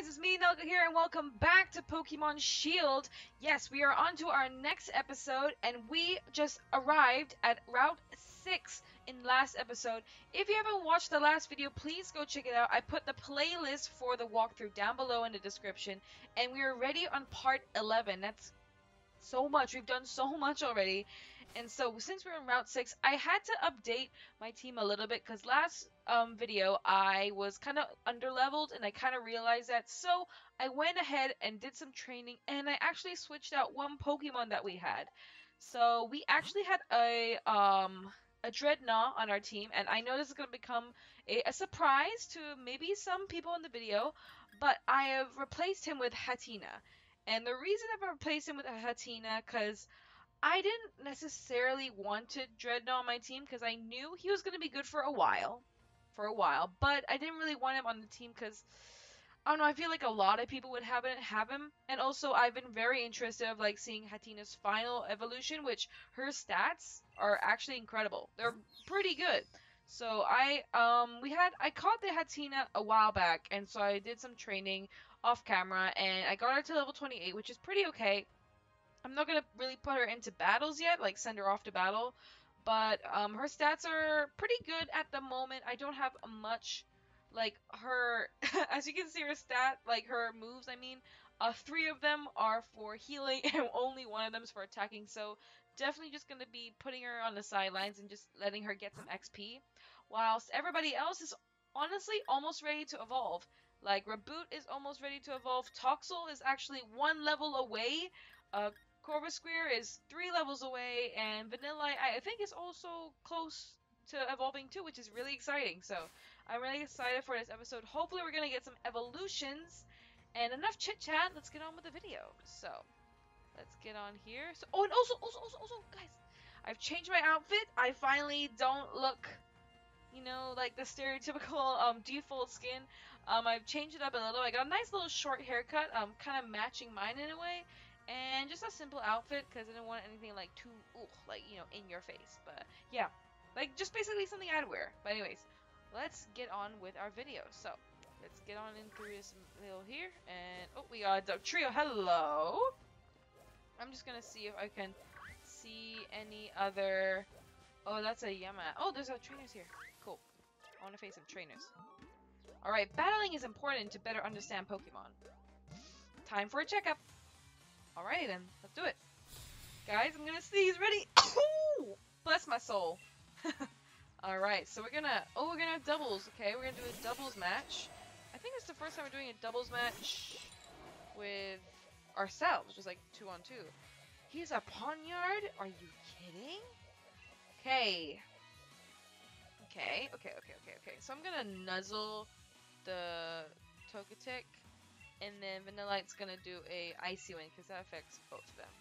guys, it's me, Anelka here, and welcome back to Pokemon Shield. Yes, we are on to our next episode, and we just arrived at Route 6 in last episode. If you haven't watched the last video, please go check it out. I put the playlist for the walkthrough down below in the description, and we are ready on Part 11. That's so much. We've done so much already. And so, since we're in Route 6, I had to update my team a little bit, because last video, I was kind of underleveled, and I kind of realized that. So, I went ahead and did some training, and I actually switched out one Pokemon that we had. So, we actually had a Drednaw on our team, and I know this is going to become a surprise to maybe some people in the video, but I have replaced him with Hatenna. And the reason I've replaced him with Hatenna, because I didn't necessarily want to Drednaw on my team because I knew he was going to be good for a while. But I didn't really want him on the team because, I don't know, I feel like a lot of people would have him. And also, I've been very interested of, like, seeing Hatenna's final evolution, which her stats are actually incredible. They're pretty good. So, I caught the Hatenna a while back, and so I did some training off camera, and I got her to level 28, which is pretty okay. I'm not going to really put her into battles yet, like send her off to battle, but her stats are pretty good at the moment. I don't have much, like, her, as you can see her stat, like her moves, I mean, three of them are for healing and only one of them is for attacking, so definitely just going to be putting her on the sidelines and just letting her get some XP, whilst everybody else is honestly almost ready to evolve. Like, Raboot is almost ready to evolve, Toxel is actually one level away, Corvisquire is 3 levels away, and Vanillite, I think, is also close to evolving too, which is really exciting. So I'm really excited for this episode. Hopefully we're going to get some evolutions, and enough chit-chat, let's get on with the video. So let's get on here. So, oh, and also, guys, I've changed my outfit. I finally don't look, you know, like the stereotypical default skin. I've changed it up a little. I got a nice little short haircut, kind of matching mine in a way. And just a simple outfit, because I didn't want anything, like, too, like, you know, in your face. But, yeah. Like, just basically something I'd wear. But anyways, let's get on with our video. So, let's get on in through this little here. And, oh, we got a Dugtrio. Hello! I'm just gonna see if I can see any other... Oh, that's a Yamask. Oh, there's trainers here. Cool. I want to face some trainers. Alright, battling is important to better understand Pokemon. Time for a checkup. Alrighty then, let's do it. Guys, I'm gonna sneeze, ready? Oh, bless my soul. Alright, so we're gonna, we're gonna have doubles, okay? We're gonna do a doubles match. I think it's the first time we're doing a doubles match with ourselves, just like 2-on-2. He's a Pawniard? Are you kidding? Okay. Okay. So I'm gonna nuzzle the Togetic. And then Vanillite's gonna do a Icy one, because that affects both of them.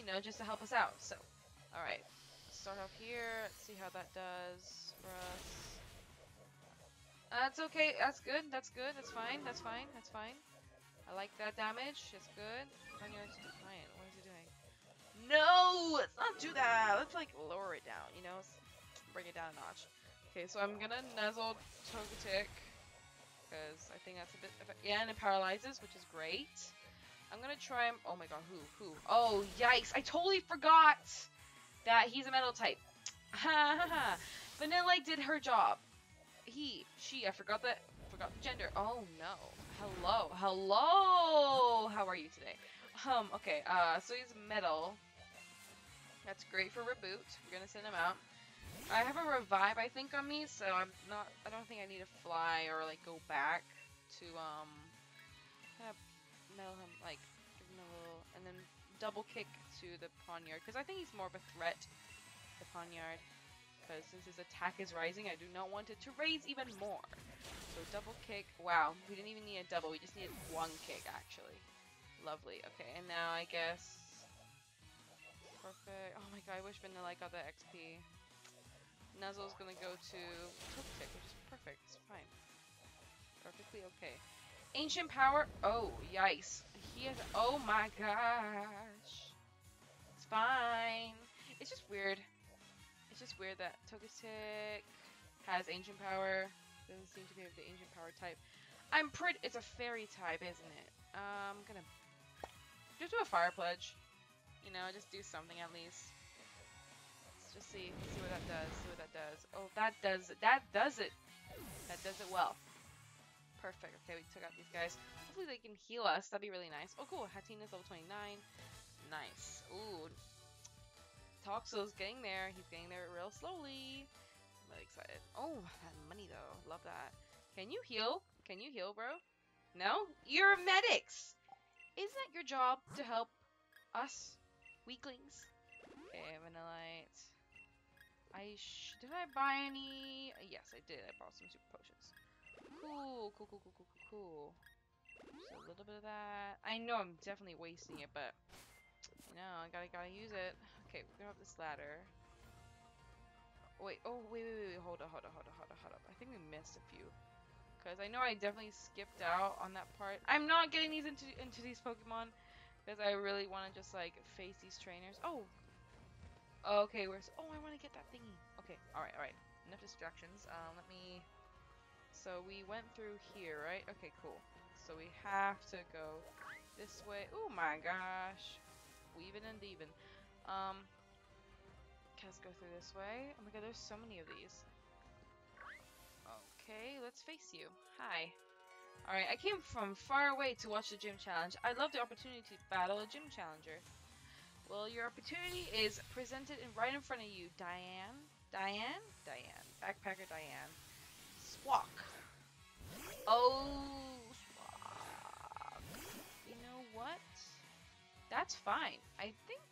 You know, just to help us out, so. Alright, start off here, let's see how that does for us. That's okay, that's good, that's fine. I like that damage, it's good. Pawniard's defiant, what is he doing? No! Let's not do that! Let's, like, lower it down, you know? Let's bring it down a notch. Okay, so I'm gonna nuzzle Togetic. Because I think that's a bit... Yeah, and it paralyzes, which is great. I'm going to try him... Oh my god, who? Oh, yikes! I totally forgot that he's a metal type. Ha ha ha. Vanillite did her job. She, I forgot that... forgot the gender. Oh no. Hello! How are you today? Okay, so he's metal. That's great for Reboot. We're going to send him out. I have a revive, I think, on me, so I'm not. I don't think I need to fly or like go back to kind of metal him, like give him a little, and then double kick to the Pawniard because I think he's more of a threat. The Pawniard, because since his attack is rising, I do not want it to raise even more. So double kick. Wow, we didn't even need a double. We just needed one kick actually. Lovely. Okay, and now I guess perfect. Oh my god, I wish Vanilla got the XP. Nuzzle's gonna go to Toxic, which is perfect. It's fine. Perfectly okay. Ancient power. Oh, yikes. He has. Oh my gosh. It's fine. It's just weird. It's just weird that Toxic has ancient power. Doesn't seem to be of the ancient power type. I'm pretty... It's a fairy type, isn't it? I'm gonna... Just do a Fire Pledge. You know, just do something at least. Let's just see what that does, see what that does. Oh, that does it! That does it well. Perfect, okay, we took out these guys. Hopefully they can heal us, that'd be really nice. Oh cool, Hatenna's level 29. Nice. Ooh. Toxel's getting there, he's getting there real slowly. I'm really excited. Oh, that money though, love that. Can you heal? Can you heal, bro? No? You're medics! Isn't that your job to help us weaklings? Okay, Vanillite. Did I buy any? Yes, I did. I bought some super potions. Cool. Just a little bit of that. I know I'm definitely wasting it, but you know, I gotta use it. Okay, we're gonna have this ladder. Wait, oh wait, hold up. I think we missed a few. Because I know I definitely skipped out on that part. I'm not getting these into these Pokemon. Because I really want to just, like, face these trainers. Oh! Okay, where's... Oh, I want to get that thingy. Okay, alright. Enough distractions. Let me... So, we went through here, right? Okay, cool. So, we have to go this way. Oh my gosh. Weaving and deaving. Okay, let's go through this way. Oh my god, there's so many of these. Okay, let's face you. Hi. Alright, I came from far away to watch the gym challenge. I'd love the opportunity to battle a gym challenger. Well, your opportunity is presented right in front of you, Diane. Backpacker Diane. Squawk. Oh, squawk. You know what? That's fine. I think...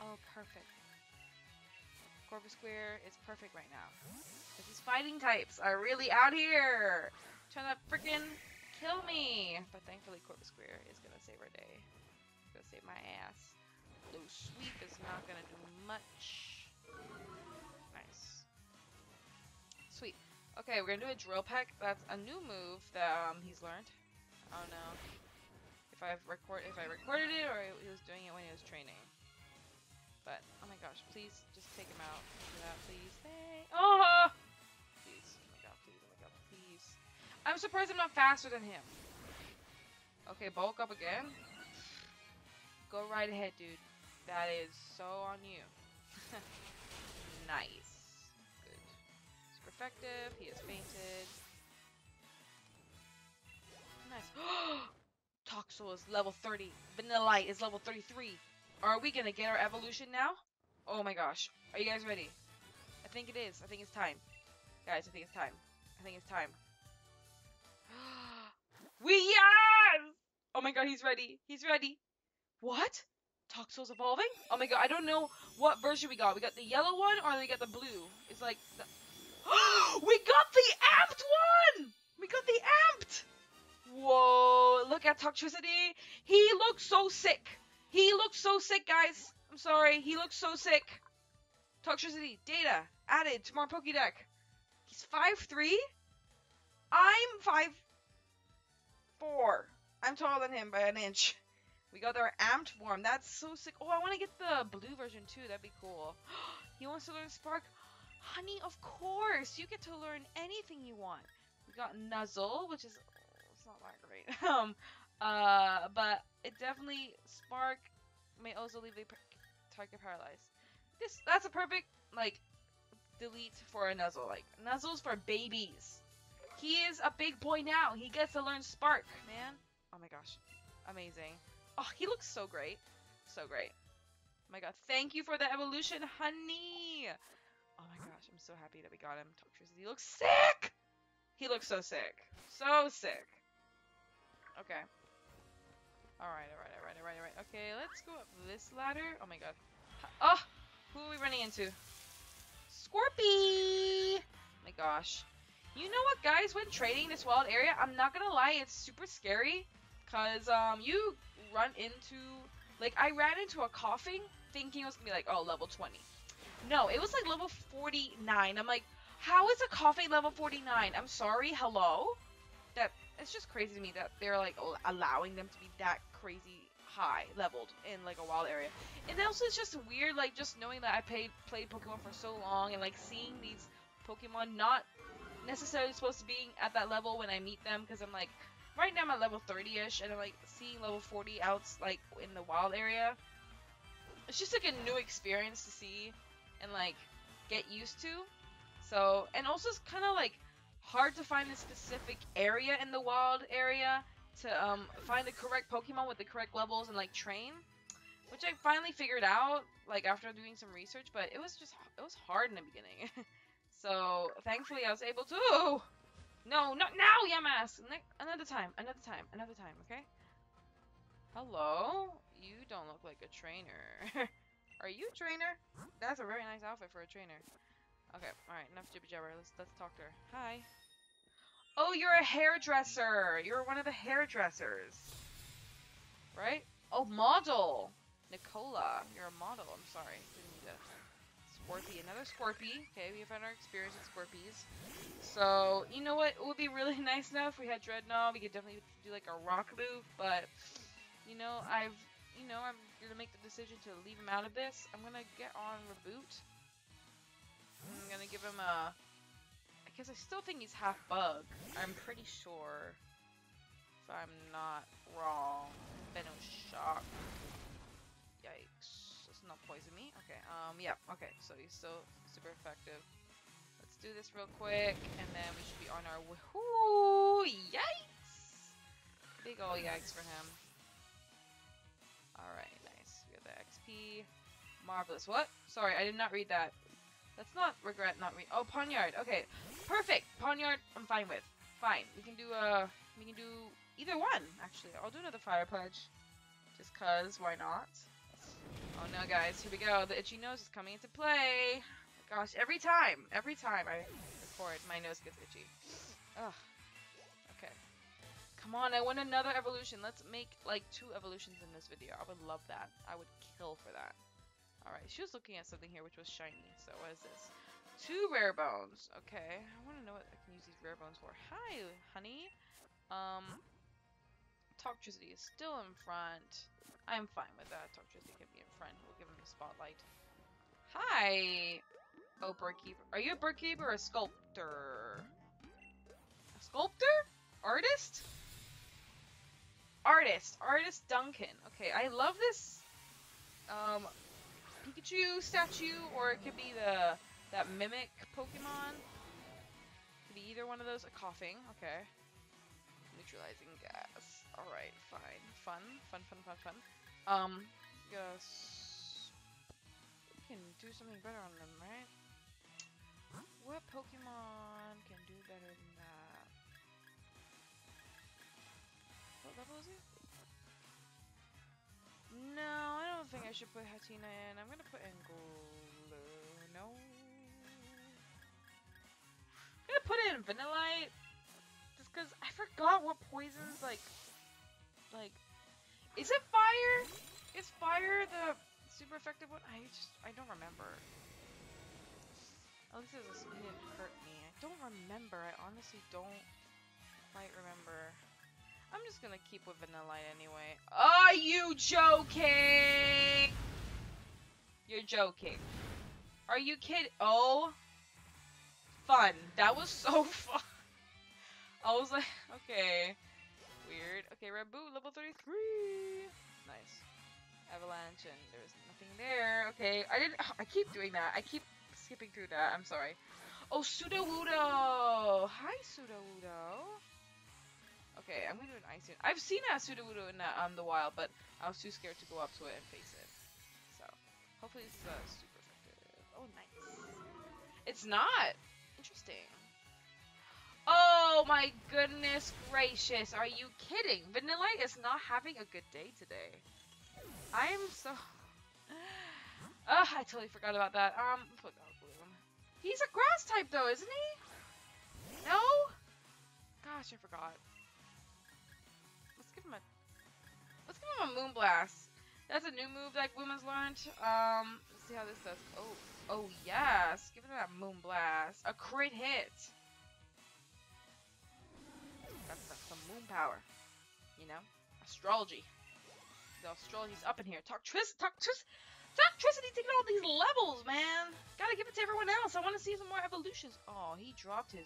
Oh, perfect. Corvisquire is perfect right now. But these fighting types are really out here! Trying to freaking kill me! But thankfully Corvisquire is gonna save our day. It's gonna save my ass. Low sweep is not gonna do much. Nice. Sweet. Okay, we're gonna do a drill pack. That's a new move that he's learned. I don't know if I recorded it or he was doing it when he was training. But oh my gosh, please just take him out. Do that, please. Hey. Oh! Please. Oh my god, please. Oh my god, please. I'm surprised I'm not faster than him. Okay, bulk up again. Go right ahead, dude. That is so on you. Nice. Good. Super effective. He has fainted. Nice. Toxel is level 30. Vanillite is level 33. Are we gonna get our evolution now? Oh my gosh. Are you guys ready? I think it is. I think it's time. Guys, I think it's time. I think it's time. Yes! Oh my god, he's ready. He's ready. What? Toxel's evolving? Oh my god, I don't know what version we got. We got the yellow one or we got the blue. It's like... The... We got the Amped one! We got the Amped! Whoa, look at Toxtricity. He looks so sick. He looks so sick, guys. I'm sorry. He looks so sick. Toxtricity data added to my Pokédex. He's 5'3". I'm 5'4". I'm taller than him by an inch. We got our Amped form. That's so sick. Oh, I want to get the blue version too. That'd be cool. He wants to learn Spark. Honey, of course. You get to learn anything you want. We got Nuzzle, which is... Oh, it's not that great. But it definitely Spark may also leave the target paralyzed. That's a perfect like delete for a Nuzzle. Like Nuzzle's for babies. He is a big boy now. He gets to learn Spark, man. Oh my gosh, amazing. Oh, he looks so great, so great. Oh my god, thank you for the evolution, honey. Oh my gosh, I'm so happy that we got him. He looks sick. He looks so sick, so sick. Okay. Alright. Okay, let's go up this ladder. Oh my god. Oh! Who are we running into? Scorpy! My gosh. You know what, guys? When trading this wild area, I'm not gonna lie, it's super scary. Because, you run into... Like, I ran into a coughing, thinking it was gonna be like, oh, level 20. No, it was like level 49. I'm like, how is a coughing level 49? I'm sorry, hello? That... It's just crazy to me that they're, like, allowing them to be that crazy high leveled in, like, a wild area. And also, it's just weird, like, just knowing that I played Pokemon for so long and, like, seeing these Pokemon not necessarily supposed to be at that level when I meet them, because I'm like, right now I'm at level 30-ish, and I'm like, seeing level 40 out, like, in the wild area, it's just like a new experience to see and like get used to. So, and also it's kind of like hard to find a specific area in the wild area to find the correct Pokemon with the correct levels and like train, which I finally figured out like after doing some research, but it was hard in the beginning. So thankfully I was able to. Oh! No, not now, Yamask. Another time, okay? Hello? You don't look like a trainer. Are you a trainer? That's a very nice outfit for a trainer. Okay, alright, enough jibber-jabber. Let's talk to her. Hi. Oh, you're a hairdresser. You're one of the hairdressers. Right? Oh, model. Nicola, you're a model. I'm sorry. Didn't mean to. Scorpy, another Scorpy. Okay, we have had our experience with Scorpies. So, you know what? It would be really nice now if we had Drednaw. We could definitely do like a rock move, but you know, I'm gonna make the decision to leave him out of this. I'm gonna get on Raboot. I'm gonna give him a. I guess I still think he's half bug. I'm pretty sure. If I'm not wrong. Venom shock. Yikes. Let's not poison me. Okay, yeah, okay. So he's still super effective. Let's do this real quick, and then we should be on our way. Ooh, yikes! Big ol' yikes for him. Alright, nice. We got the XP. Marvelous. What? Sorry, I did not read that. Let's not regret not reading. Oh, Pawniard. Okay, perfect. Pawniard, I'm fine with. Fine. We can do either one, actually. I'll do another Fire Pledge. Just cause, why not? Oh no, guys, here we go. The itchy nose is coming into play. Gosh, every time I record, my nose gets itchy. Ugh. Okay. Come on, I want another evolution. Let's make like 2 evolutions in this video. I would love that. I would kill for that. Alright, she was looking at something here which was shiny. So what is this? 2 rare bones. Okay. I want to know what I can use these rare bones for. Hi, honey. Toxtricity is still in front. I'm fine with that. Toxtricity can be in front. We'll give him the spotlight. Hi! Oh, birdkeeper. Are you a birdkeeper or a sculptor? A sculptor? Artist? Artist. Artist Duncan. Okay, I love this Pikachu statue, or it could be that mimic Pokemon. Could be either one of those. A coughing. Okay. Neutralizing gas. Alright, fine. Fun. Yes. We can do something better on them, right? What Pokemon can do better than that? What level is he? No, I don't think I should put Hatenna in. I'm gonna put in Gloom. No. I'm gonna put in Vanillite. Because I forgot what poisons, like, is it fire? Is fire the super effective one? I don't remember. At least it didn't hurt me. I don't remember. I honestly don't quite remember. I'm just gonna keep with Vanillite anyway. Are you joking? You're joking. Are you kidding? Oh. Fun. That was so fun. I was like, okay, weird. Okay, Raboot, level 33. Nice. Avalanche, and there was nothing there. Okay, I keep doing that. I keep skipping through that. I'm sorry. Oh, Sudowoodo. Hi, Sudowoodo. Okay, I'm gonna do an ice unit. I've seen that Sudowoodo in the wild, but I was too scared to go up to it and face it. So, hopefully this is super effective. Oh, nice. It's not. Interesting. Oh my goodness gracious, are you kidding? Vanillite is not having a good day today. I am so... Ugh, I totally forgot about that. He's a grass type though, isn't he? No? Gosh, I forgot. Let's give him a Moon Blast. That's a new move that Women's learned. Let's see how this does. Oh yes, give him that Moon Blast. A crit hit. That's some moon power, you know? Astrology. The astrology's up in here. Toxtricity taking all these levels, man. Gotta give it to everyone else. I want to see some more evolutions. Oh, he dropped his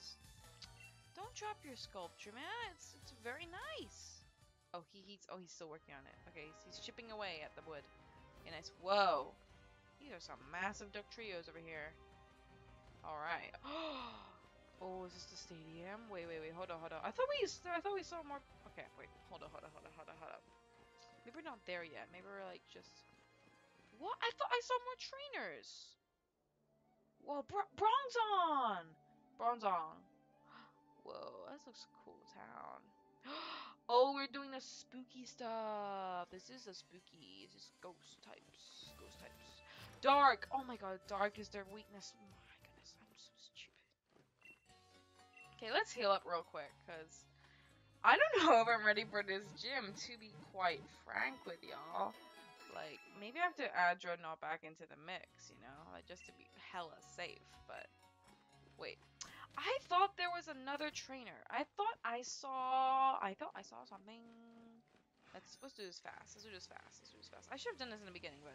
Don't drop your sculpture, man. It's very nice. Oh, he's still working on it. Okay, he's chipping away at the wood. Okay, nice. Whoa. These are some massive duck trios over here. All right. Oh, is this the stadium? Wait. Hold on. I thought we saw more. Okay, wait. Hold on. Maybe we're not there yet. Maybe we're like just. What? I thought I saw more trainers. Whoa, Bronzong. Whoa, this looks a cool town. Oh, we're doing the spooky stuff. This is a spooky. It's just ghost types. Dark. Oh my god, dark is their weakness. My goodness, I'm so stupid. Okay, let's heal up real quick, because I don't know if I'm ready for this gym, to be quite frank with y'all. Like, maybe I have to add Drednaw back into the mix, you know? Like, just to be hella safe, but... Wait. I thought there was another trainer. I thought I saw something... Let's do this fast. I should have done this in the beginning, but...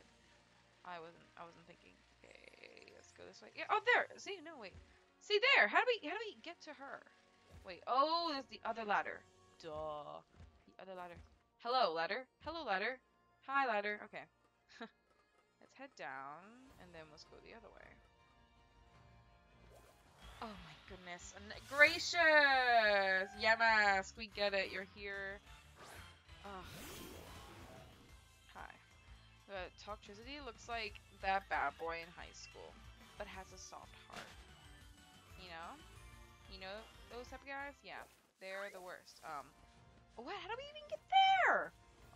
I wasn't thinking. Okay, let's go this way. Yeah, oh, there! See? No, wait. See there! How do we get to her? Wait, oh, there's the other ladder. Duh. The other ladder. Hello, ladder. Hi, ladder. Okay. Let's head down, and then let's go the other way. Oh my goodness. Gracious! Yamask, we get it. You're here. Ugh. Hi. The Toxtricity looks like that bad boy in high school, but has a soft heart. You know those type of guys? Yeah, they're the worst. What? How do we even get there?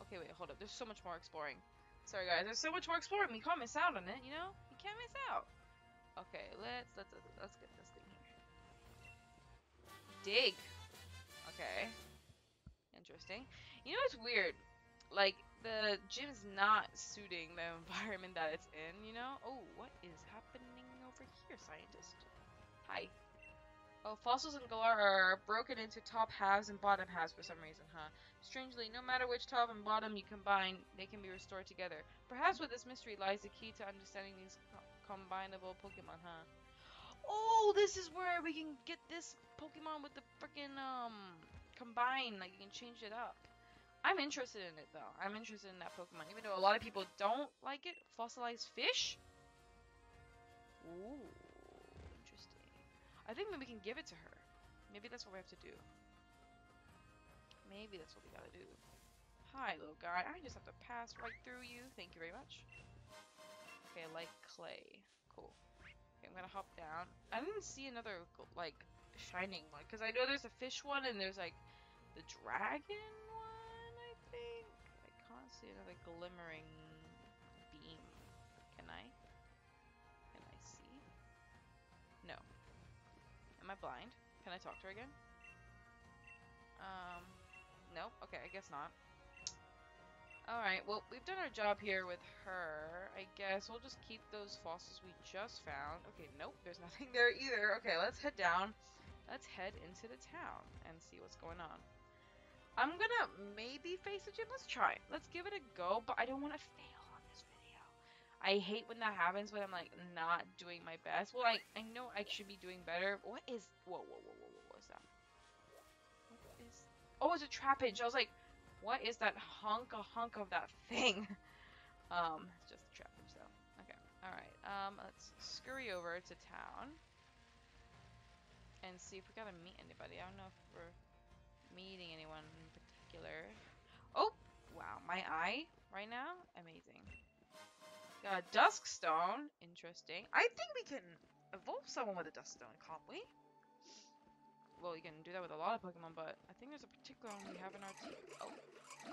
Okay, wait, hold up. There's so much more exploring. Sorry, guys. There's so much more exploring. We can't miss out on it, you know? You can't miss out. Okay, let's get this thing here. Dig. Okay. Interesting. You know what's weird? Like, the gym's not suiting the environment that it's in, you know? Oh, what is happening over here, scientist? Hi. Oh, fossils in Galar are broken into top halves and bottom halves for some reason, huh? Strangely, no matter which top and bottom you combine, they can be restored together. Perhaps with this mystery lies the key to understanding these combinable Pokemon, huh? Oh, this is where we can get this Pokemon with the freaking combine. Like, you can change it up. I'm interested in it, though. I'm interested in that Pokemon, even though a lot of people don't like it. Fossilized fish? Ooh. I think maybe we can give it to her. Maybe that's what we have to do. Maybe that's what we gotta do. Hi, little guy. I just have to pass right through you. Thank you very much. Okay, I like clay. Cool. Okay, I'm gonna hop down. I didn't see another, like, shining one. Because I know there's a fish one and there's, like, the dragon one, I think. I can't see another glimmering beam. Can I? Can I see? No. Am I blind? Can I talk to her again? No? Okay, I guess not. Alright, well, we've done our job here with her. I guess we'll just keep those fossils we just found. Okay, nope, there's nothing there either. Okay, let's head down. Let's head into the town and see what's going on. I'm gonna maybe face the gym. Let's try it. Let's give it a go, but I don't want to fail on this video. I hate when that happens, when I'm, like, not doing my best. Well, I know I should be doing better. What is... Whoa, what is that? What is... Oh, it's a trapinch. I was like, what is that hunk of that thing? It's just a trapinch, though. Okay, alright. Let's scurry over to town. And see if we gotta meet anybody. I don't know if we're meeting anyone in particular. Oh! Wow, my eye right now? Amazing. Got a dusk stone. Interesting. I think we can evolve someone with a dusk stone, can't we? Well, you can do that with a lot of Pokemon, but I think there's a particular one we have in our team.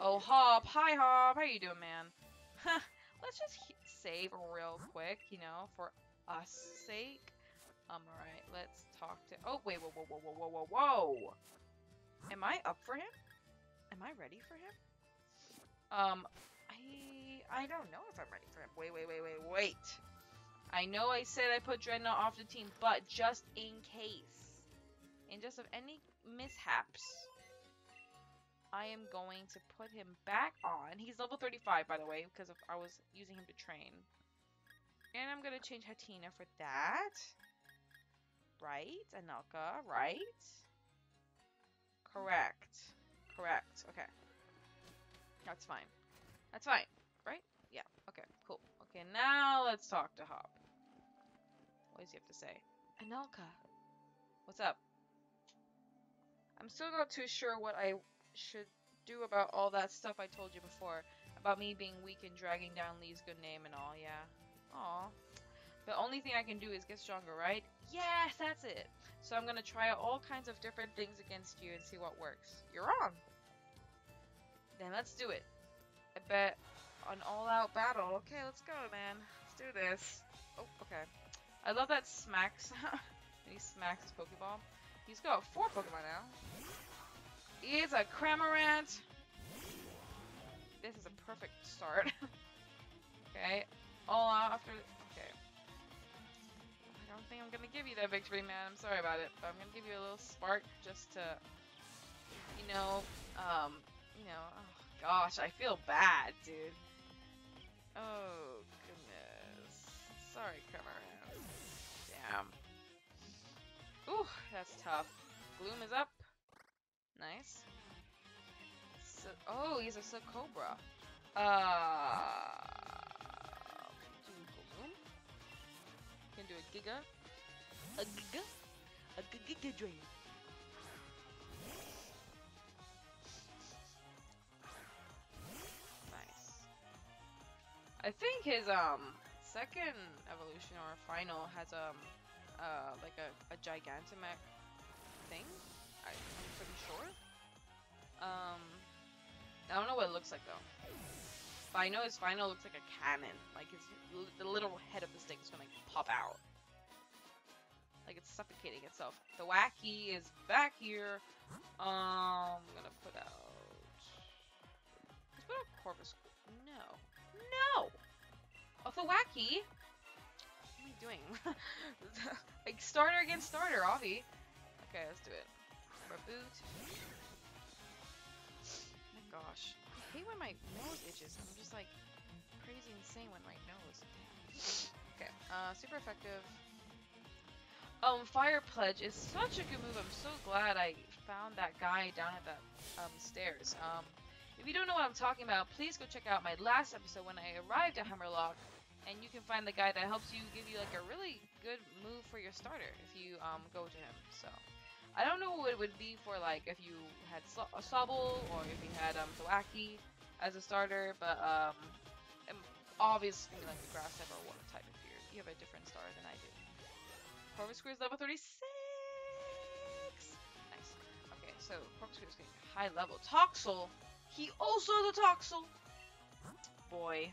Oh, Hop. Hi, Hop. How you doing, man? Let's just save real quick, you know, for us' sake. Alright, let's talk to... Oh, wait, whoa. Am I up for him? Am I ready for him? I don't know if I'm ready for him. Wait. I know I said I put Drednaw off the team, but just in case. In just of any mishaps, I am going to put him back on. He's level 35, by the way, because I was using him to train. And I'm going to change Hatenna for that. Right? Anelka, right? Correct. Okay. That's fine. Right? Yeah. Okay, cool. Okay, now let's talk to Hop. What does he have to say? Anelka. What's up? I'm still not too sure what I should do about all that stuff I told you before. About me being weak and dragging down Lee's good name and all, yeah. Aw. The only thing I can do is get stronger, right? Yes, that's it. So I'm gonna try out all kinds of different things against you and see what works. You're on. Then let's do it. I bet an all-out battle. Okay, let's go, man. Let's do this. Oh, okay. I love that smack sound. He smacks his Pokeball. He's got 4 Pokemon now. He is a Cramorant. This is a perfect start. Okay. All out after. Okay. I don't think I'm gonna give you that victory, man. I'm sorry about it, but I'm gonna give you a little spark just to, Oh gosh, I feel bad, dude. Oh goodness. Sorry, Cramorant. Damn. Ooh, that's tough. Gloom is up. Nice. So, oh, he's a Cobra. Do Gloom. Can do a Giga. A Giga Drain. Nice. I think his second evolution or final has like a Gigantamax thing? I'm pretty sure. I don't know what it looks like though. But I know his final looks like a cannon. Like the little head of this thing is gonna pop out. Like it's suffocating itself. The Wacky is back here. I'm gonna put out. Let's put out Corvisquire. No. Oh, the Wacky. What am I doing? Like starter against starter, Avi. Okay, let's do it. Raboot. Oh my gosh. I hate when my nose itches. I'm just like crazy insane with my nose. Okay, super effective. Fire Pledge is such a good move. I'm so glad I found that guy down at the stairs. If you don't know what I'm talking about, please go check out my last episode when I arrived at Hammerlocke. And you can find the guy that helps you give you like a really good move for your starter if you go to him. So I don't know what it would be for like if you had Sobble or if you had Thwacky as a starter, but obviously like the grass type or water type if you have a different starter than I do. Corvisquire's level 36. Nice. Okay, so Corvisquire's getting high level. Toxel. He also the Toxel. Boy.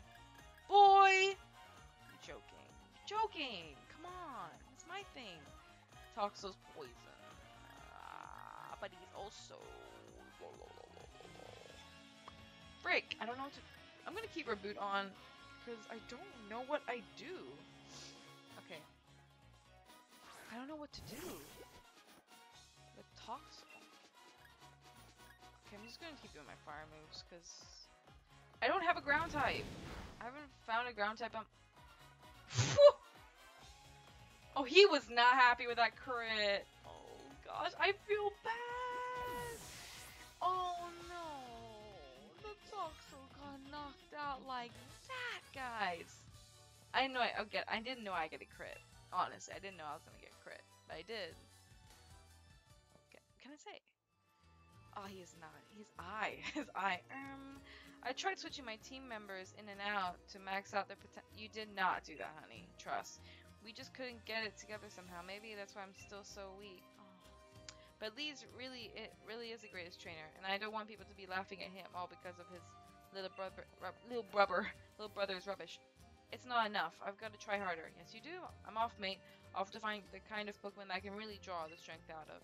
Joking! Come on! It's my thing! Toxel's poison. But he's also... Frick! I don't know what to... I'm gonna keep Raboot on, because I don't know what I do. Okay. I don't know what to do with Toxel. Okay, I'm just gonna keep doing my fire moves, because... I don't have a ground type! I haven't found a ground type. Oh, he was not happy with that crit. Oh gosh, I feel bad. Oh no, the Toxel got knocked out like that, guys. I didn't know I get a crit. Honestly, I didn't know I was gonna get a crit, but I did. Okay, what can I say? Oh, he is not. His eye. I tried switching my team members in and out to max out their potential. You did not do that, honey. Trust. We just couldn't get it together somehow. Maybe that's why I'm still so weak. Oh. But Lee's really is the greatest trainer, and I don't want people to be laughing at him all because of his little brother's rubbish. It's not enough. I've got to try harder. Yes, you do. I'm off, mate. Off to find the kind of Pokemon that I can really draw the strength out of.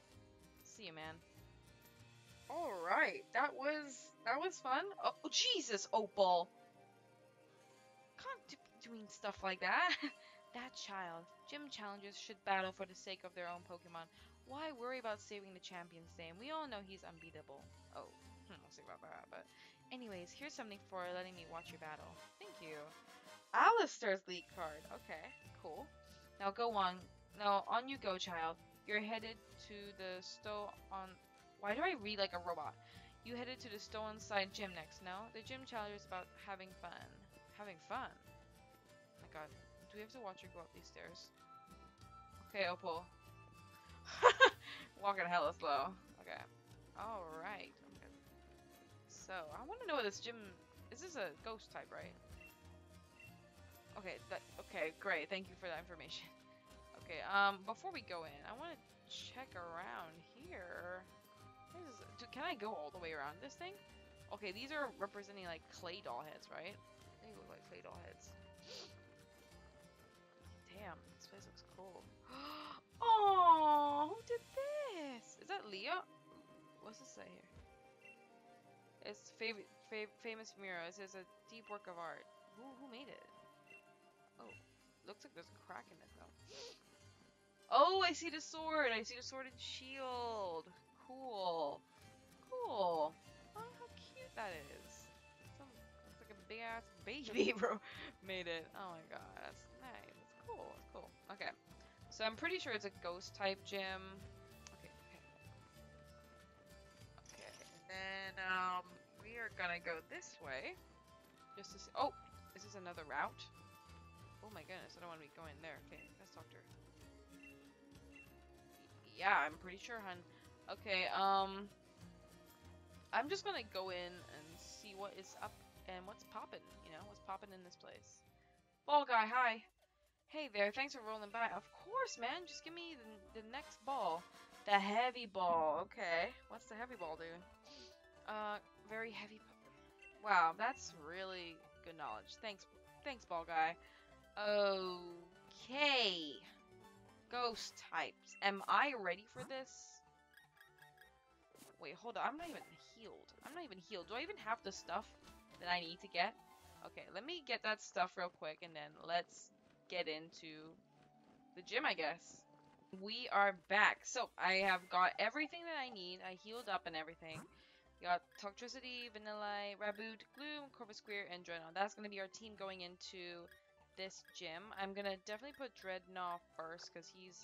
See you, man. Alright, that was fun. Oh, Jesus, Opal! Can't doing stuff like that. That child. Gym challengers should battle for the sake of their own Pokemon. Why worry about saving the champion's name? We all know he's unbeatable. Oh, I'll see about that, but... Anyways, here's something for letting me watch your battle. Thank you. Allister's league card. Okay, cool. Now on you go, child. You're headed to the Stow-on... Why do I read like a robot? You headed to the Stow-on-Side gym next, no? The gym challenge is about having fun. Having fun? Oh my god. Do we have to watch her go up these stairs? Okay, Opal. Walking hella slow. Okay. Alright. Okay. So, I want to know what this gym... Is this a ghost type, right? Okay, that... Okay, great. Thank you for that information. Okay, before we go in, I want to check around here. Dude, can I go all the way around this thing? Okay, these are representing, like, clay doll heads, right? They look like clay doll heads. Damn, this place looks cool. Oh, who did this? Is that Leo? What's this say here? It's famous mural. It says a deep work of art. Who made it? Oh, looks like there's a crack in it though. Oh, I see the sword. I see the sword and shield. Cool, cool. Oh, how cute that is. Looks like a big ass baby, bro. Made it. Oh my god, that's nice. That's cool. That's cool. Okay, so I'm pretty sure it's a ghost type gym. Then we are gonna go this way, just to see. Oh, is this another route? Oh my goodness, I don't want to be going there. Okay, let's talk to her. Yeah, I'm pretty sure, hun. Okay, I'm just gonna go in and see what is up and what's poppin'. You know, what's poppin' in this place. Ball guy, hi. Hey there, thanks for rolling by. Of course, man. Just give me the next ball. The heavy ball, okay. What's the heavy ball, dude? Very heavy. Wow, that's really good knowledge. Thanks, ball guy. Okay. Ghost types. Am I ready for this? Wait, hold on. I'm not even healed. I'm not even healed. Do I even have the stuff that I need to get? Okay, let me get that stuff real quick, and then let's get into the gym, I guess. We are back. So, I have got everything that I need. I healed up and everything. We got Toxtricity, Vanillite, Raboot, Gloom, Corvisquire, and Drednaw. That's going to be our team going into this gym. I'm going to definitely put Drednaw first because he's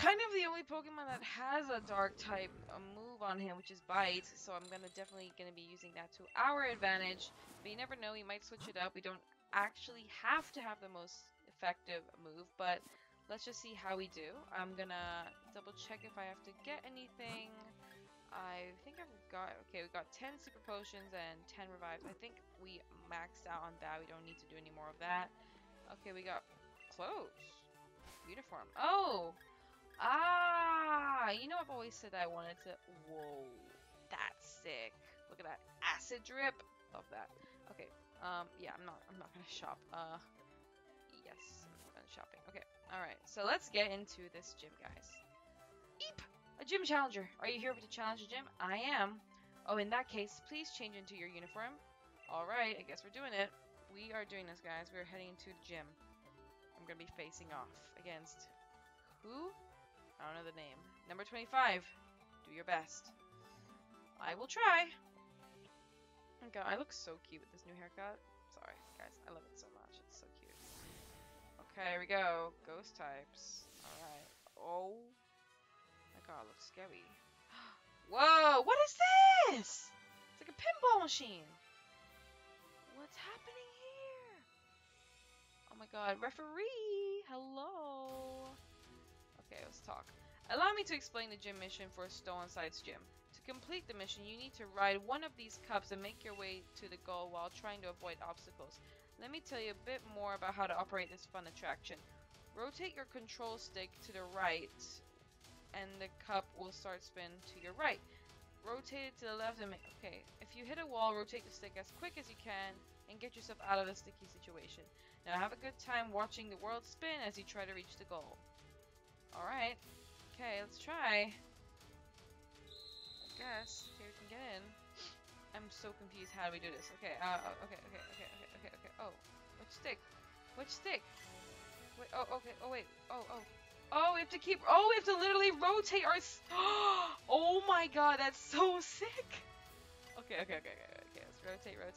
kind of the only Pokemon that has a dark type move on him, which is Bite. So, I'm definitely going to be using that to our advantage. But you never know. We might switch it up. We don't actually have to have the most effective move, but... Let's just see how we do. I'm gonna double check if I have to get anything. I think I've got... Okay, we got 10 super potions and 10 revives. I think we maxed out on that. We don't need to do any more of that. Okay, we got clothes. Uniform. Oh! Ah! You know I've always said that I wanted to... Whoa. That's sick. Look at that. Acid drip. Love that. Okay. Yeah, I'm not gonna shop. Yes, I'm done shopping. Okay, alright. So let's get into this gym, guys. Eep! A gym challenger! Are you here to challenge the gym? I am. Oh, in that case, please change into your uniform. Alright, I guess we're doing it. We are doing this, guys. We're heading into the gym. I'm gonna be facing off against... Who? I don't know the name. Number 25. Do your best. I will try. Oh god, I look so cute with this new haircut. Sorry, guys. I love it so much. It's so cute. Okay, here we go. Ghost types. Alright. Oh. My god, it looks scary. Whoa! What is this? It's like a pinball machine. What's happening here? Oh my god. Referee! Hello! Okay, let's talk. Allow me to explain the gym mission for Stow-on-Side's gym. To complete the mission, you need to ride one of these cups and make your way to the goal while trying to avoid obstacles. Let me tell you a bit more about how to operate this fun attraction. Rotate your control stick to the right, and the cup will start spinning to your right. Rotate it to the left and make... Okay, if you hit a wall, rotate the stick as quick as you can and get yourself out of the sticky situation. Now have a good time watching the world spin as you try to reach the goal. Alright. Okay, let's try. I guess. Here we can get in. I'm so confused. How do we do this? Okay, okay. Oh, which stick? Which stick? Wait, oh, okay, oh, wait. Oh, oh. Oh, we have to keep... Oh, we have to literally rotate our... Oh my god, that's so sick. Okay. Let's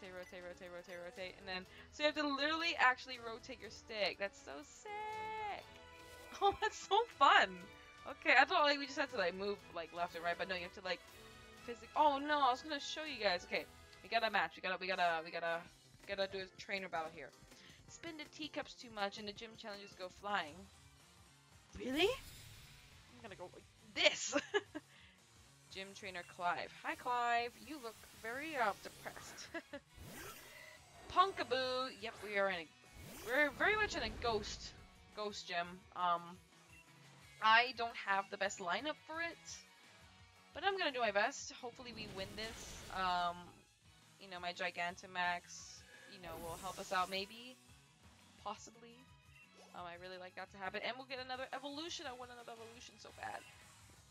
rotate. And then... So you have to literally actually rotate your stick. That's so sick. Oh, that's so fun. Okay, I thought like we just had to like move like left and right, but no, you have to like physically. Oh no, I was gonna show you guys. Okay, we got a match. We gotta do a trainer battle here. Spin the teacups too much, and the gym challenges go flying. Really? I'm gonna go like this. Gym trainer Clive. Hi, Clive. You look very depressed. Pumpkaboo. Yep, we are in. We're very much in a ghost gym. I don't have the best lineup for it, but I'm gonna do my best. Hopefully, we win this. You know, my Gigantamax, you know, will help us out maybe, possibly. I really like that to happen, and we'll get another evolution. I want another evolution so bad.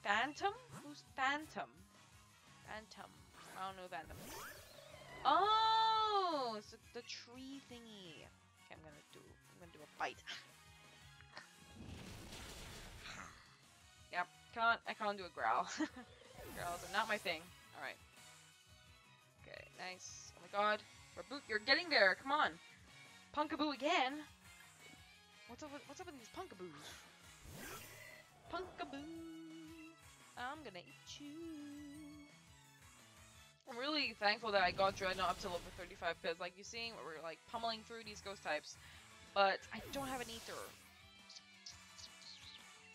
Phantom? Who's Phantom? Phantom. I don't know Phantom. Oh, it's the tree thingy. Okay, I'm gonna do a bite. Yep, I can't do a growl. Growls are not my thing. All right. Okay, nice. Oh my God, Raboot, you're getting there. Come on, Pumpkaboo again. What's up with these Pumpkaboos? Pumpkaboo, I'm gonna eat you. I'm really thankful that I got Drednaw up to level 35 because, like you're seeing, we're like pummeling through these ghost types, but I don't have an ether.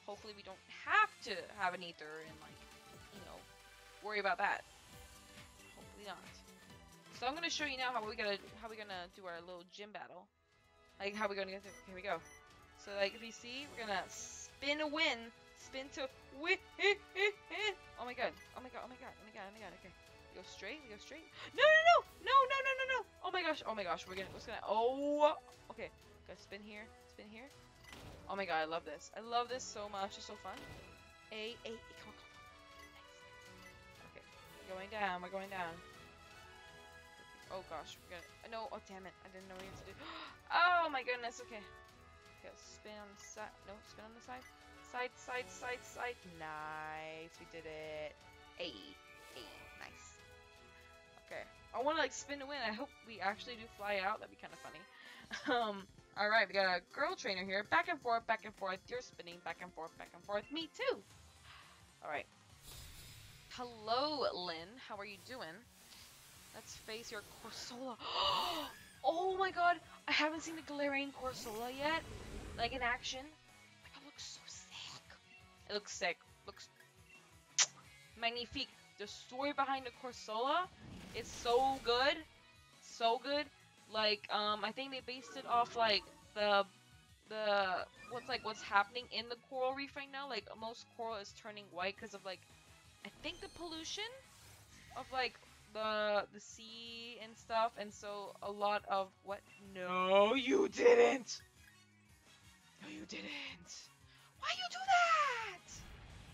Hopefully, we don't have to have an ether and like, you know, worry about that. Hopefully not. So I'm gonna show you now how we gonna do our little gym battle. Like how we're gonna get there. Here we go. So like if you see, we're gonna spin a win, spin to win. Oh my God! Oh my God! Oh my God! Oh my God! Oh my God! Okay, we go straight. We go straight. No! No! No! No! No! No! No! No! Oh my gosh! Oh my gosh! We're gonna. Oh. Okay. Gotta spin here. Spin here. Oh my God, I love this. I love this so much. It's so fun. Come on, come on. Nice. Okay, we're going down. We're going down. Okay. Oh gosh, we're gonna. No, oh damn it! I didn't know what to do. Oh my goodness. Okay. Okay, spin on the side. No, spin on the side. Side, side, side, side. Nice. We did it. Hey, nice. Okay. I want to like spin to win. I hope we actually do fly out. That'd be kind of funny. Alright, we got a girl trainer here. Back and forth, you're spinning, back and forth, me too! Alright. Hello, Lynn, how are you doing? Let's face your Corsola. Oh my God, I haven't seen the Galarian Corsola yet, like in action. Oh my God, it looks so sick. It looks sick, looks magnifique. The story behind the Corsola is so good, so good. Like, I think they based it off, like, the, what's happening in the coral reef right now. Like, most coral is turning white because of, like, I think the pollution of, like, the sea and stuff. And so, a lot of what? No, you didn't! No, you didn't! Why you do that?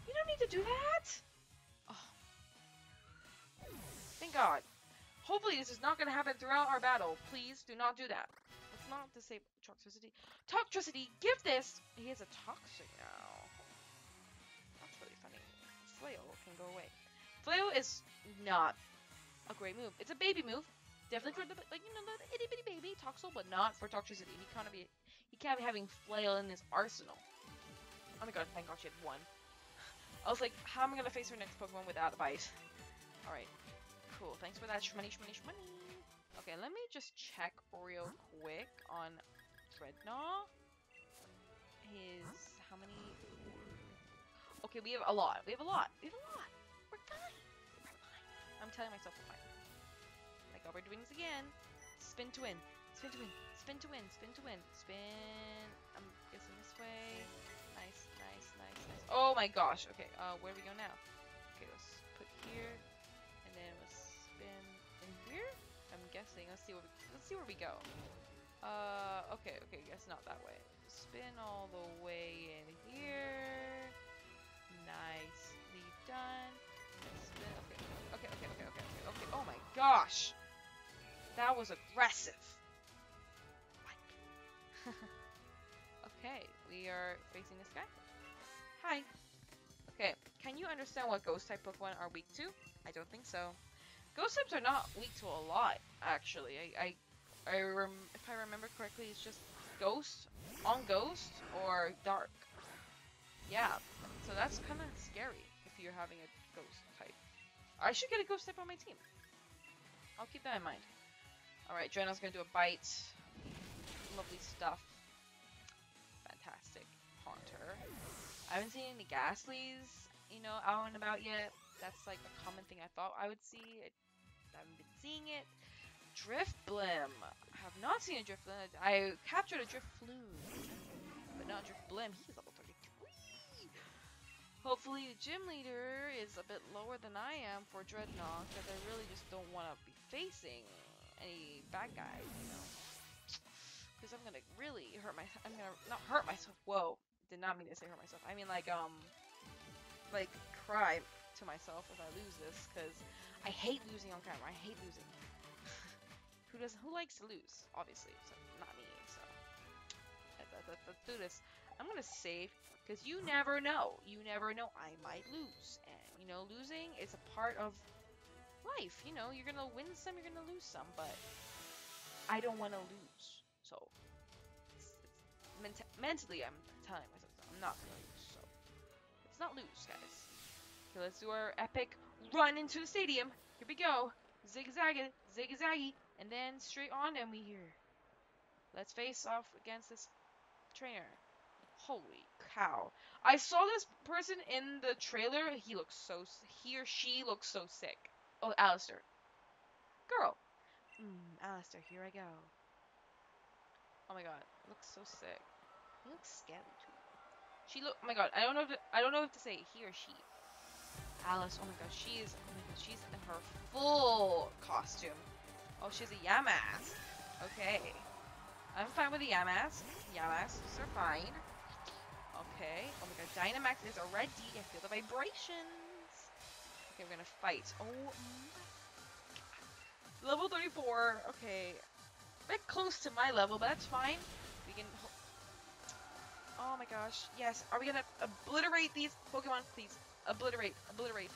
You don't need to do that! Oh. Thank God. Hopefully this is not going to happen throughout our battle. Please do not do that. Let's not disable Toxtricity. Toxtricity, give this! He is a Toxic now. That's really funny. Flail can go away. Flail is not a great move. It's a baby move. Definitely for the, like, you know, the itty bitty baby Toxel, but not for Toxtricity. He can't be having Flail in his arsenal. Oh my God, thank God she had one. I was like, how am I going to face her next Pokemon without a bite? Alright. Cool, thanks for that shmoney. Okay, let me just check real quick on Drednaw. How many? Okay, we have a lot. We have a lot. We're fine. I'm telling myself we're fine. Like, oh, we're doing this again. Spin to win. Spin to win. Spin to win. Spin to win. Spin. I'm guessing this way. Nice. Oh my gosh. Okay, where do we go now? Okay, let's put here. Then we'll spin in here. I'm guessing. Let's see where we go. Okay. Guess not that way. Spin all the way in here. Nicely done. Spin. Okay. Oh my gosh, that was aggressive. What? Okay, we are facing this guy. Hi. Okay. Can you understand what ghost type Pokemon are weak to? I don't think so. Ghost types are not weak to a lot, actually. If I remember correctly, it's just ghost on ghost or dark. Yeah, so that's kind of scary if you're having a ghost type. I should get a ghost type on my team. I'll keep that in mind. Alright, Drednaw's gonna do a bite. Lovely stuff. Fantastic. Haunter. I haven't seen any Ghastlies, you know, out and about yet. That's like a common thing I thought I would see. I haven't been seeing it. Driftblim. I have not seen a Driftloon. I captured a Driftloon, but not Driftblim. He's level 33. Hopefully, the gym leader is a bit lower than I am for Drednaw, because I really just don't want to be facing any bad guys, you know. Because I'm gonna really hurt myself. I'm gonna not hurt myself. Whoa, did not mean to say hurt myself. I mean like cry to myself if I lose this, because I hate losing on camera. I hate losing. Who likes to lose? Obviously, so not me. So let's do this. I'm gonna save because you never know. You never know. I might lose, and you know, losing is a part of life. You know, you're gonna win some, you're gonna lose some, but I don't want to lose. So mentally, I'm telling myself I'm not gonna lose. So let's not lose, guys. Okay, let's do our epic run into the stadium. Here we go. Zigzagging, zigzaggy. And then straight on, and we here. Let's face off against this trainer. Holy cow! I saw this person in the trailer. He looks so. He or she looks so sick. Oh, Allister. Girl. Allister, here I go. Oh my God, looks so sick. He looks scary too. She look. Oh my God, I don't know if to say he or she. Allister. Oh my God, she is. Oh my God, she's in her full costume. Oh, she's a Yamask. Okay. I'm fine with the Yamask. Yamasks are fine. Okay. Oh my god, Dynamax is already. I feel the vibrations. Okay, we're gonna fight. Oh my god. Level 34. Okay. A bit close to my level, but that's fine. We can. Oh my gosh. Yes. Are we gonna obliterate these Pokemon, please? Obliterate. Obliterate.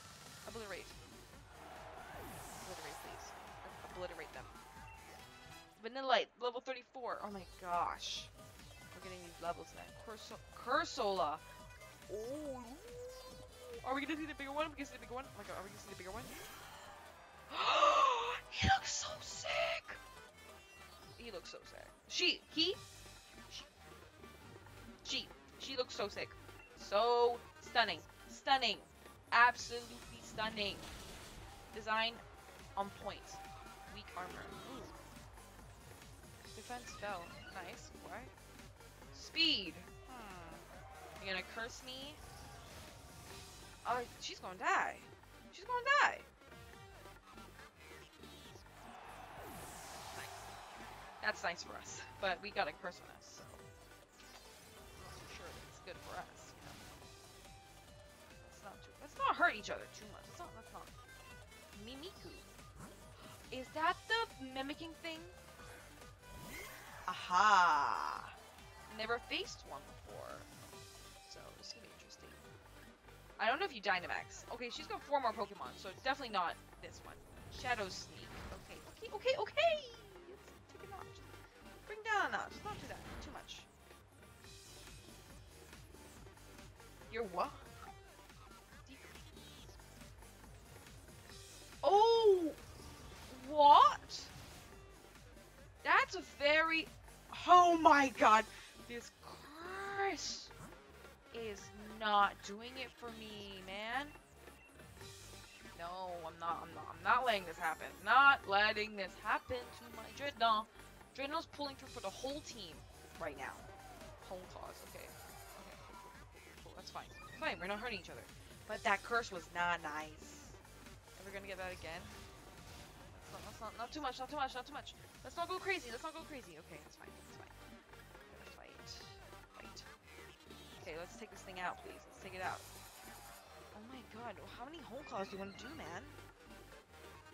Obliterate. Obliterate, please. Obliterate them. Vanillite, level 34. Oh my gosh. We're getting these levels now. Corsola. Oh. Are we gonna see the bigger one? Are we gonna see the bigger one? Oh my god, are we gonna see the bigger one? He looks so sick! He looks so sick. She looks so sick. So stunning. Stunning. Absolutely stunning. Design on point. Weak armor. Ooh. Defense fell. Nice. What? Speed. You're gonna curse me? Oh, she's gonna die. She's gonna die. Nice. That's nice for us, but we got a curse on us, so I'm sure that's good for us. You know? Let's not hurt each other too much. Let's not. Mimikyu. Is that the mimicking thing? Aha! Never faced one before. So, it's gonna be interesting. I don't know if you Dynamax. Okay, she's got 4 more Pokemon, so definitely not this one. Shadow Sneak. Okay! Let's take a notch. Bring down a notch. Let's not do that. Too much. You're what? Oh! What? That's a very... Oh my god! This curse is not doing it for me, man. No, I'm not letting this happen. Not letting this happen to my Drednaw. Drednaw's pulling through for the whole team right now. Home cause, okay. Cool, that's fine. Fine, we're not hurting each other. But that curse was not nice. Ever gonna get that again? Not too much. Let's not go crazy. Okay, that's fine. Fight. Okay, let's take this thing out, please. Let's take it out. Oh my god, how many home claws do you want to do, man?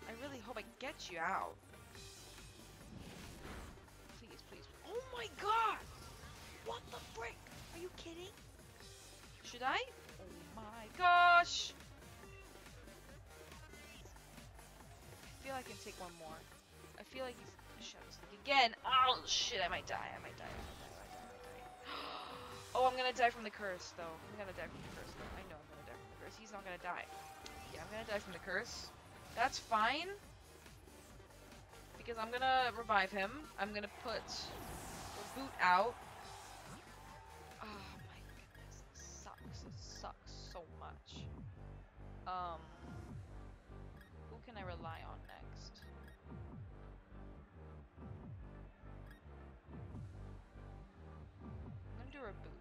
I really hope I get you out. Please. Oh my god! What the frick? Are you kidding? Should I? Oh my gosh! I feel I can take one more. I feel like he's shadow sneak again. Oh shit! I might die. Oh, I'm gonna die from the curse, though. I'm gonna die from the curse, though. I know I'm gonna die from the curse. He's not gonna die. Yeah, I'm gonna die from the curse. That's fine. Because I'm gonna revive him. I'm gonna put Raboot out. Oh my goodness, this sucks. It sucks so much. Who can I rely on next? I'm gonna do Raboot.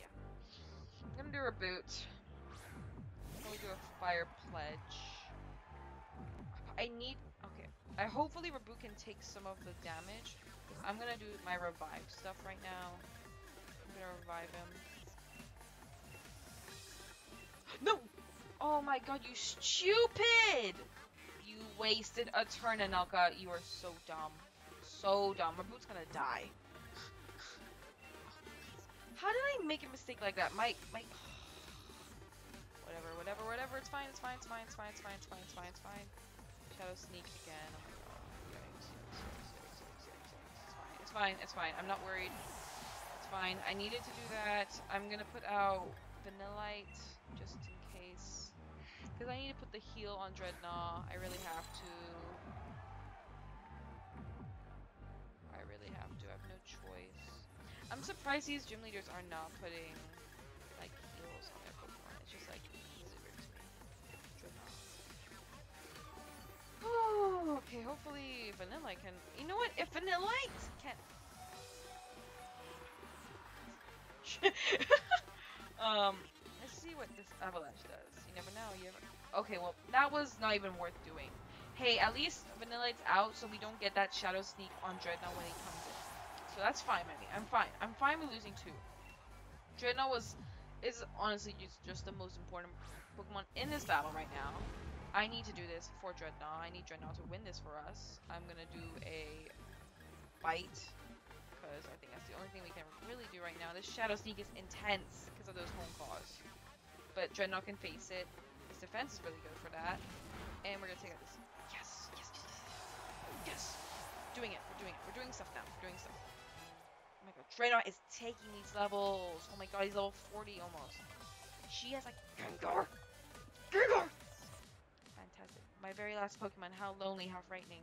Yeah. I'm gonna do Raboot. We'll do a Fire Pledge. I need... Okay. I hopefully Raboot can take some of the damage. I'm gonna do my revive stuff right now. I'm gonna revive him. No! Oh my god, you stupid! You wasted a turn, Anelka. You are so dumb. So dumb. Raboot's gonna die. How did I make a mistake like that? My... Whatever. It's fine. Shadow Sneak again. Oh my god. It's fine. I'm not worried. It's fine. I needed to do that. I'm gonna put out Vanillite just in case. Because I need to put the heal on Drednaw. I really have to. I have no choice. I'm surprised these gym leaders are not putting like heals on their Pokemon. It's just like really weird to me. Drednaw. Oh, okay, hopefully Vanillite can... You know what? If Vanillite can... let's see what this Avalanche does. You never know. Okay, well, that was not even worth doing. Hey, at least Vanillite's out, so we don't get that Shadow Sneak on Drednaw when he comes in. So that's fine, Manny. I'm fine with losing two. Drednaw is honestly just the most important Pokemon in this battle right now. I need to do this for Drednaw. I need Drednaw to win this for us. I'm gonna do a bite, because I think that's the only thing we can really do right now. This Shadow Sneak is intense because of those home claws. But Drednaw can face it. His defense is really good for that. And we're gonna take out this. Yes! We're doing stuff now. We're doing stuff. Oh my god, Drednaw is taking these levels. Oh my god, he's level 40 almost. She has like Gengar! My very last Pokemon, how lonely, how frightening.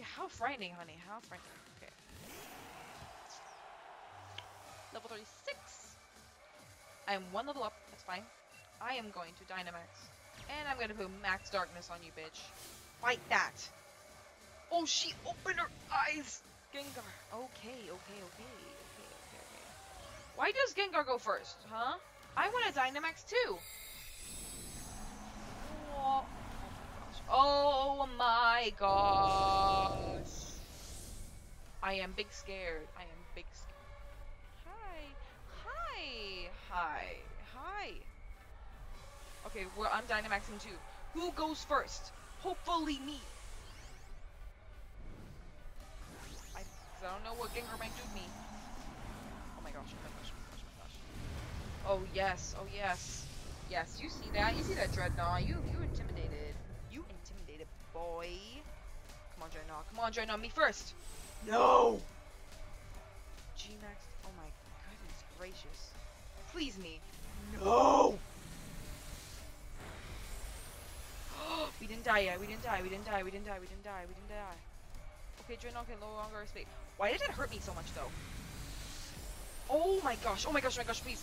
Yeah, how frightening, honey, how frightening. Okay. Level 36. I am one level up, that's fine. I am going to Dynamax. And I'm gonna put Max Darkness on you, bitch. Fight that! Oh, she opened her eyes! Gengar. Okay. Why does Gengar go first, huh? I want a Dynamax too! Whoa. Oh my gosh! I am big scared. Hi. Okay, well, I'm Dynamaxing too. Who goes first? Hopefully me. I don't know what Gengar might do to me. Oh my gosh. Oh yes. Yes, you see that? You see that, Drednaw? You intimidated. Boy. Come on, Drednaw, me first! No! G-Max, oh my goodness gracious. Please me. No! We didn't die yet. Okay, Drednaw can no longer escape. Why did it hurt me so much, though? Oh my gosh, please!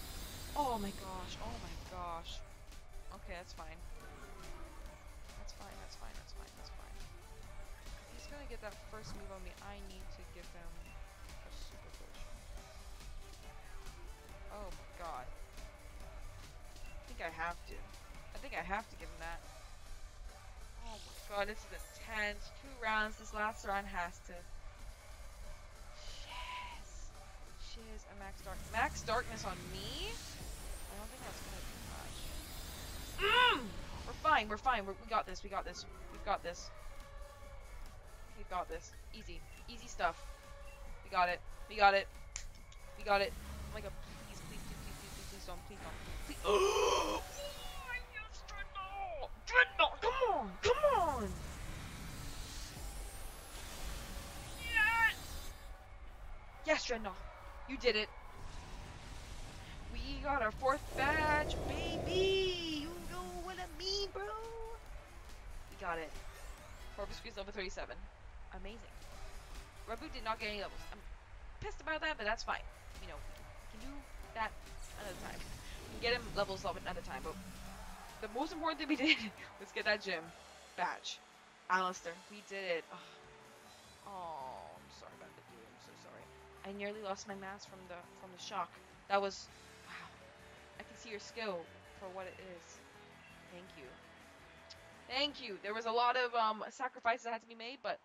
Oh my gosh. Okay, that's fine. He's gonna get that first move on me. I need to give him a super push. Oh my god. I think I have to give him that. Oh my god, this is intense. 2 rounds. This last round has to. Shiz. A Max Darkness on me? I don't think that's gonna do much. We're fine. We got this. Easy stuff. We got it. Oh my god, please don't. Oh my gosh, Drednaw! Come on! Yes! Yes, Drednaw! You did it. We got our fourth badge, baby! You know what I mean, bro? We got it. Corvisquire's level 37. Amazing. Raboot did not get any levels. I'm pissed about that, but that's fine. You know, we can do that another time. We can get him levels up another time, but the most important thing we did was get that gym badge. Allister, we did it. Oh, I'm sorry about that, dude. I'm so sorry. I nearly lost my mask from the shock. That was, wow. I can see your skill for what it is. Thank you. Thank you. There was a lot of sacrifices that had to be made, but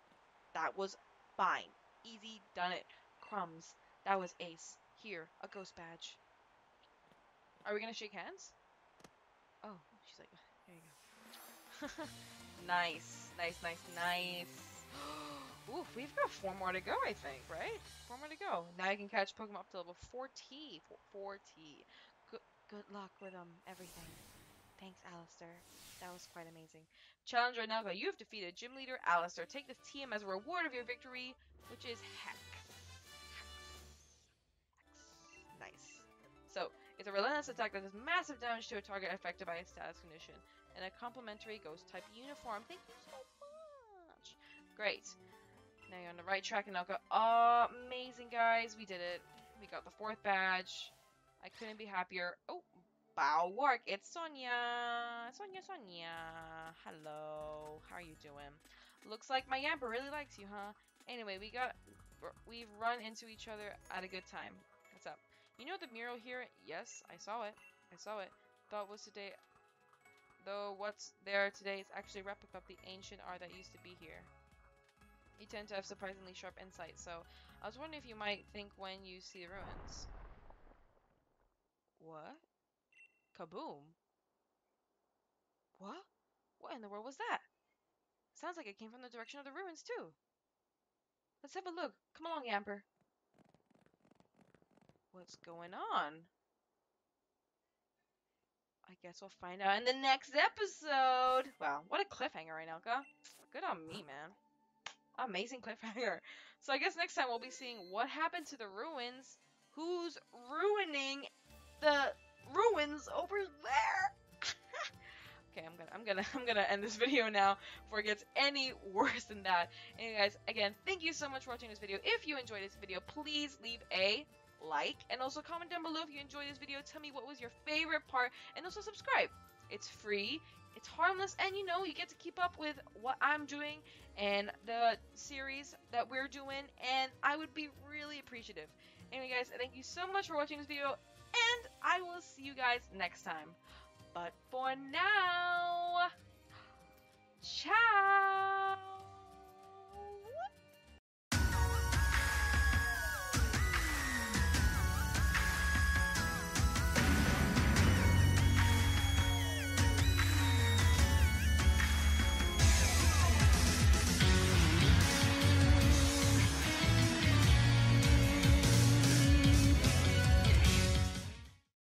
that was fine. Easy, done it. Crumbs. That was ace. Here, a ghost badge. Are we gonna shake hands? Oh, she's like, there you go. Nice, nice, nice, nice. Ooh, we've got 4 more to go, I think, right? 4 more to go. Now I can catch Pokemon up to level 40. 40. Good luck with everything. Thanks, Allister. That was quite amazing. Challenge Anelka, you have defeated Gym Leader Allister. Take this TM as a reward of your victory, which is Hex. Hex. Nice. So, it's a relentless attack that does massive damage to a target affected by a status condition. And a complimentary ghost type uniform. Thank you so much. Great. Now you're on the right track, Anelka. Oh, amazing, guys. We did it. We got the 4th badge. I couldn't be happier. Oh, bow work. It's Sonia. Sonia, Sonia. Hello. How are you doing? Looks like my Yamper really likes you, huh? Anyway, we've run into each other at a good time. What's up? You know the mural here? Yes, I saw it. I saw it. Thought it was today. Though what's there today is actually a replica of the ancient art that used to be here. You tend to have surprisingly sharp insight, so I was wondering if you might think when you see the ruins. What? Kaboom! What? What in the world was that? Sounds like it came from the direction of the ruins, too. Let's have a look. Come along, Yamper. What's going on? I guess we'll find out in the next episode. Wow, what a cliffhanger, Anelka. Good on me, man. Amazing cliffhanger. So I guess next time we'll be seeing what happened to the ruins. Who's ruining the ruins over there? Okay, I'm gonna end this video now before it gets any worse than that. Anyway, guys, again, thank you so much for watching this video. If you enjoyed this video, please leave a like, and also comment down below if you enjoyed this video. Tell me what was your favorite part, and also subscribe. It's free, it's harmless, and you know, you get to keep up with what I'm doing and the series that we're doing, and I would be really appreciative. Anyway, guys, thank you so much for watching this video, and I will see you guys next time. But for now, ciao!